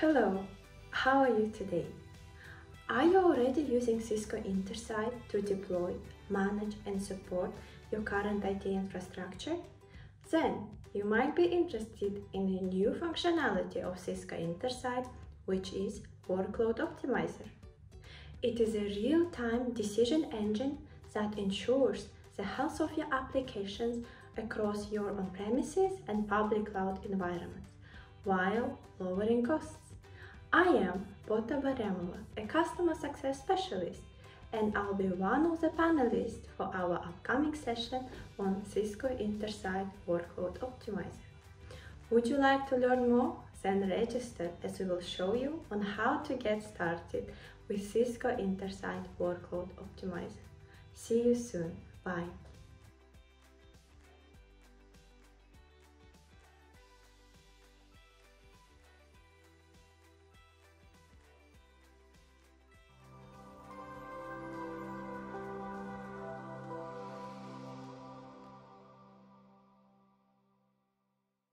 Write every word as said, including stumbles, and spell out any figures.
Hello, how are you today? Are you already using Cisco Intersight to deploy, manage and support your current I T infrastructure? Then you might be interested in the new functionality of Cisco Intersight, which is Workload Optimizer. It is a real-time decision engine that ensures the health of your applications across your on-premises and public cloud environments, while lowering costs. I am Bota Baremova, a customer success specialist, and I'll be one of the panelists for our upcoming session on Cisco Intersight Workload Optimizer. Would you like to learn more? Then register, as we will show you on how to get started with Cisco Intersight Workload Optimizer. See you soon. Bye.